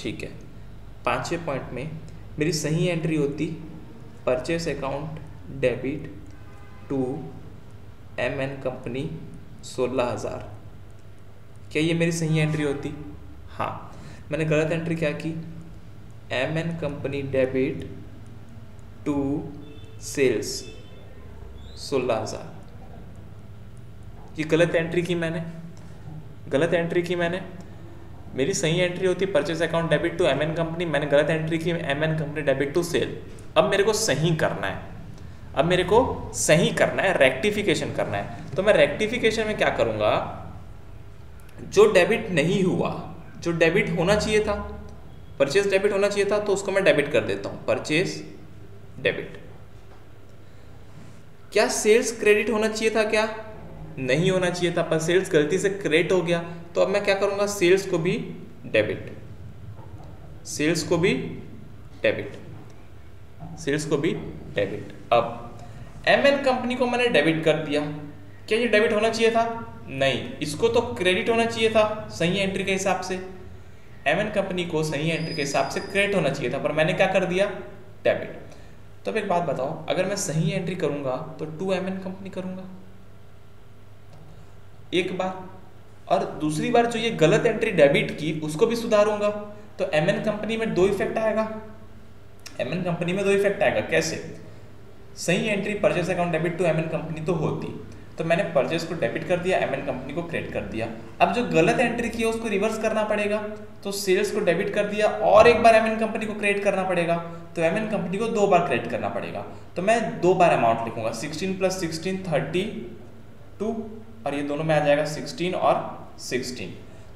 ठीक है। पाँचवें पॉइंट में मेरी सही एंट्री होती purchase account debit to MN company 16,000। क्या ये मेरी सही एंट्री होती? हाँ, मैंने गलत एंट्री क्या की? MN company debit to sales 16,000, ये गलत एंट्री की मैंने। मेरी सही एंट्री होती purchase account debit to MN company, मैंने गलत एंट्री की MN company debit to sale. अब मेरे को सही करना है, रेक्टिफिकेशन करना है। तो मैं रेक्टिफिकेशन में क्या करूँगा, जो डेबिट नहीं हुआ, जो डेबिट होना चाहिए था, परचेज डेबिट होना चाहिए था, तो उसको मैं डेबिट कर देता हूँ, परचेज डेबिट। क्या सेल्स क्रेडिट होना चाहिए था? क्या नहीं होना चाहिए था, पर सेल्स गलती से क्रेडिट हो गया। तो अब मैं क्या करूँगा, सेल्स को भी डेबिट, अब एमएन कंपनी को मैंने डेबिट कर दिया। क्या ये डेबिट होना चाहिए था? नहीं, इसको तो क्रेडिट होना चाहिए था सही एंट्री के हिसाब से। एमएन कंपनी को सही एंट्री के हिसाब से क्रेडिट होना चाहिए था, पर मैंने क्या कर दिया, डेबिट। तो अब एक बात बताओ, अगर मैं सही एंट्री करूंगा तो टू एमएन कंपनी करूंगा एक बार, और दूसरी बार जो ये गलत एंट्री डेबिट की उसको भी सुधारूंगा। तो एमएन कंपनी में दो इफेक्ट आएगा, कैसे? सही entry purchase account debit to MN company तो होती, तो मैंने परचेस को डेबिट कर दिया, एमएन कंपनी को क्रेडिट कर दिया। अब जो गलत एंट्री की है उसको रिवर्स करना पड़ेगा, तो सेल्स को डेबिट कर दिया और एक बार एमएन कंपनी को क्रेडिट करना पड़ेगा, तो एमएन कंपनी को दो बार क्रेडिट करना पड़ेगा। तो मैं दो बार अमाउंट लिखूंगा, 16 + 16 32, और ये दोनों में आ जाएगा 16 और 16।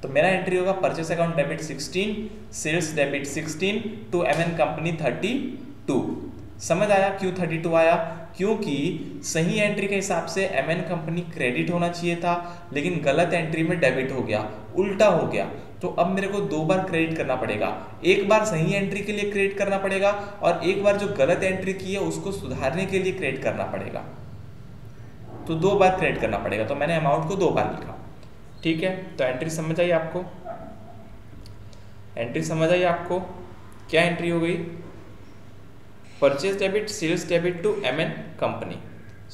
तो मेरा एंट्री होगा purchase account debit 16, sales debit 16 to MN company 32। समझ आया क्यों 32 आया? क्योंकि सही एंट्री के हिसाब से एमएन कंपनी क्रेडिट होना चाहिए था, लेकिन गलत एंट्री में डेबिट हो गया, उल्टा हो गया। तो अब मेरे को दो बार क्रेडिट करना पड़ेगा, एक बार सही एंट्री के लिए क्रेडिट करना पड़ेगा और एक बार जो गलत एंट्री की है उसको सुधारने के लिए क्रेडिट करना पड़ेगा। तो दो बार क्रेडिट करना पड़ेगा, तो मैंने अमाउंट को दो बार लिखा। ठीक है, तो एंट्री समझ आई आपको? क्या एंट्री हो गई? Purchase debit, sales debit to MN company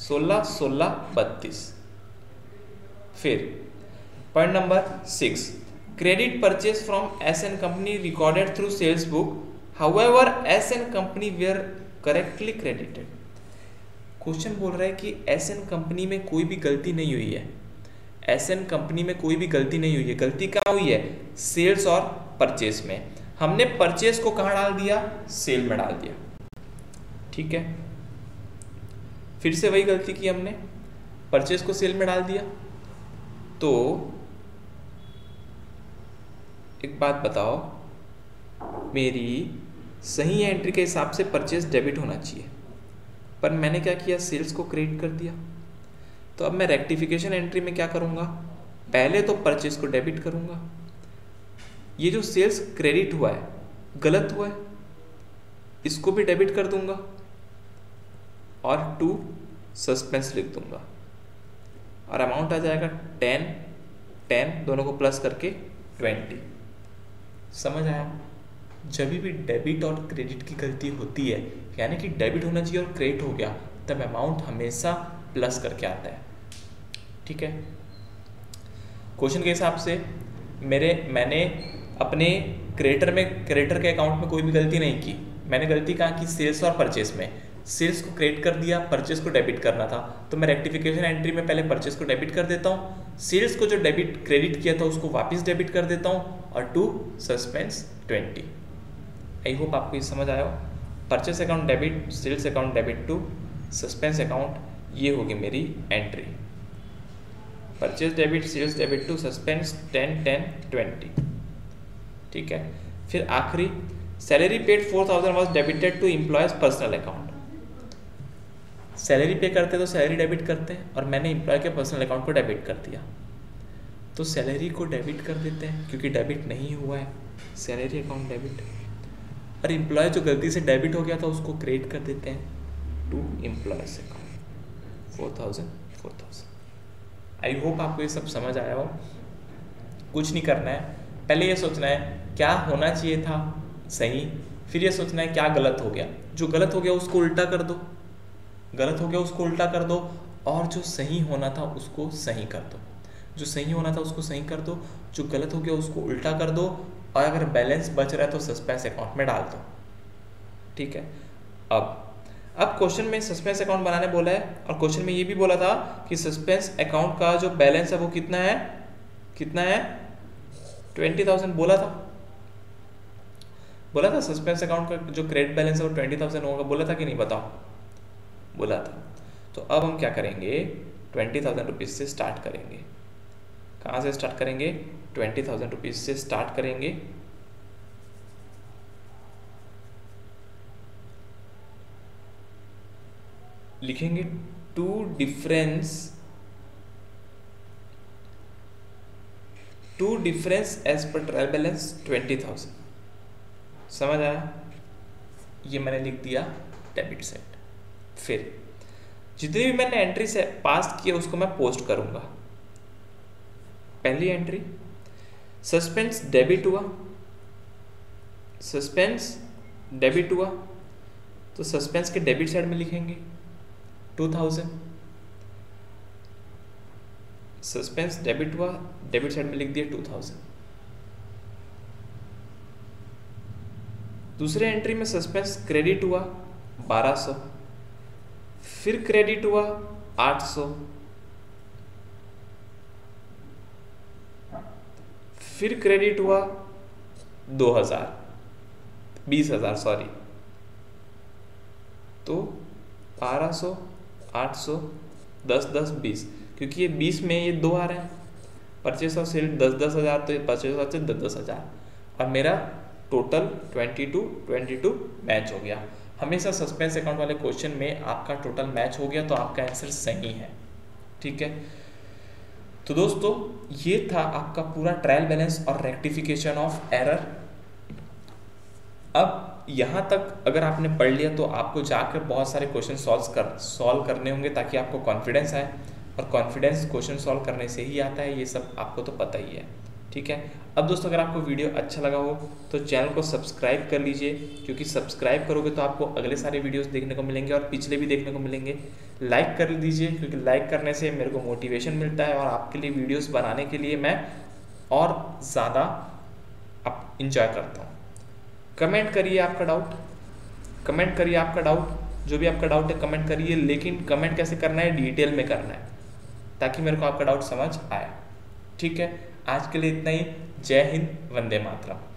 16, 16, 32। फिर point number 6, credit purchase from SN company recorded through sales book, however SN company were correctly credited. Question बोल रहा है कि एसएन कंपनी में कोई भी गलती नहीं हुई है, गलती कहाँ हुई है? सेल्स और परचेस में। हमने परचेस को कहाँ डाल दिया? सेल में डाल दिया। ठीक है, फिर से वही गलती की हमने, परचेस को सेल में डाल दिया। तो एक बात बताओ, मेरी सही एंट्री के हिसाब से परचेस डेबिट होना चाहिए, पर मैंने क्या किया, सेल्स को क्रेडिट कर दिया। तो अब मैं रेक्टिफिकेशन एंट्री में क्या करूँगा, पहले तो परचेज को डेबिट करूँगा। ये जो सेल्स क्रेडिट हुआ है, गलत हुआ है, इसको भी डेबिट कर दूंगा और टू सस्पेंस लिख दूंगा, और अमाउंट आ जाएगा 10, 10, दोनों को प्लस करके 20। समझ आया? जब भी डेबिट और क्रेडिट की गलती होती है, यानी कि डेबिट होना चाहिए और क्रेडिट हो गया, तब अमाउंट हमेशा प्लस करके आता है। ठीक है, क्वेश्चन के हिसाब से मैंने अपने क्रेडिटर के अकाउंट में कोई भी गलती नहीं की। मैंने गलती कहाँ की? सेल्स और परचेस में। सेल्स को क्रेडिट कर दिया, परचेस को डेबिट करना था, तो मैं रेक्टिफिकेशन एंट्री में पहले परचेस को डेबिट कर देता हूँ, सेल्स को जो डेबिट क्रेडिट किया था उसको वापस डेबिट कर देता हूँ, और टू सस्पेंस 20। आई होप आपको ये समझ आया हो। Purchase account debit, sales account debit to सस्पेंस अकाउंट, ये होगी मेरी entry, purchase debit, sales debit to suspense 10, 10, 20। ठीक है, फिर आखिरी, salary paid 4000 was debited to employees personal account. Salary pay करते तो सैलरी डेबिट करते हैं, और मैंने एम्प्लॉय के पर्सनल अकाउंट को डेबिट कर दिया। तो सैलरी को डेबिट कर देते हैं, क्योंकि डेबिट नहीं हुआ है, सैलरी अकाउंट डेबिट, और एम्प्लॉय जो गलती से डेबिट हो गया था उसको क्रेडिट कर देते हैं to employees account 4000। I hope आपको ये सब समझ आया हो। कुछ नहीं करना है, पहले ये सोचना है क्या होना चाहिए था सही, फिर ये सोचना है क्या गलत हो गया, जो गलत हो गया उसको उल्टा कर दो, गलत हो गया उसको उल्टा कर दो, और जो सही होना था उसको सही कर दो, जो सही होना था उसको सही कर दो, जो गलत हो गया उसको उल्टा कर दो, और अगर बैलेंस बच रहा है तो सस्पेंस अकाउंट में डाल दो। ठीक है, अब क्वेश्चन में सस्पेंस अकाउंट बनाने बोला है, और क्वेश्चन में ये भी बोला था कि सस्पेंस अकाउंट का जो बैलेंस है वो कितना है, कितना है 20,000 बोला था, बोला था सस्पेंस अकाउंट का जो क्रेडिट बैलेंस है वो 20,000 होगा, बोला था कि नहीं बताओ, बोला था। तो अब हम क्या करेंगे 20,000 रुपीज़ से स्टार्ट करेंगे, कहाँ से स्टार्ट करेंगे 20,000 रुपीज़ से स्टार्ट करेंगे। लिखेंगे टू डिफरेंस, एज पर ट्रायल बैलेंस 20,000, समझ आया, ये मैंने लिख दिया डेबिट साइड। फिर जितनी भी मैंने एंट्री से पास किया उसको मैं पोस्ट करूंगा। पहली एंट्री सस्पेंस डेबिट हुआ, तो सस्पेंस के डेबिट साइड में लिखेंगे 2,000, सस्पेंस डेबिट हुआ, डेबिट साइड में लिख दिया 2,000। दूसरे एंट्री में सस्पेंस क्रेडिट हुआ 1,200, फिर क्रेडिट हुआ 800, फिर क्रेडिट हुआ 20,000 सॉरी, तो 1,200 800 10 10 20, क्योंकि ये 20 में ये 2 आ रहे हैं, परचेस और सेल 10 10,000, तो ये परचेस और सेल 10 10,000, और मेरा टोटल 22 मैच हो गया। हमेशा सस्पेंस अकाउंट वाले क्वेश्चन में आपका टोटल मैच हो गया तो आपका आंसर सही है। ठीक है, तो दोस्तों ये था आपका पूरा ट्रायल बैलेंस और रेक्टिफिकेशन ऑफ एरर। अब यहाँ तक अगर आपने पढ़ लिया तो आपको जाकर बहुत सारे क्वेश्चन सॉल्व करने होंगे ताकि आपको कॉन्फिडेंस आए, और कॉन्फिडेंस क्वेश्चन सॉल्व करने से ही आता है, ये सब आपको तो पता ही है। ठीक है, अब दोस्तों अगर आपको वीडियो अच्छा लगा हो तो चैनल को सब्सक्राइब कर लीजिए, क्योंकि सब्सक्राइब करोगे तो आपको अगले सारे वीडियोस देखने को मिलेंगे और पिछले भी देखने को मिलेंगे। लाइक कर दीजिए, क्योंकि लाइक करने से मेरे को मोटिवेशन मिलता है और आपके लिए वीडियोस बनाने के लिए मैं और ज़्यादा आप इंजॉय करता हूँ। कमेंट करिए आपका डाउट, जो भी आपका डाउट है कमेंट करिए, लेकिन कमेंट कैसे करना है डिटेल में करना है ताकि मेरे को आपका डाउट समझ आए। ठीक है, आज के लिए इतना ही। जय हिंद, वंदे मातरम।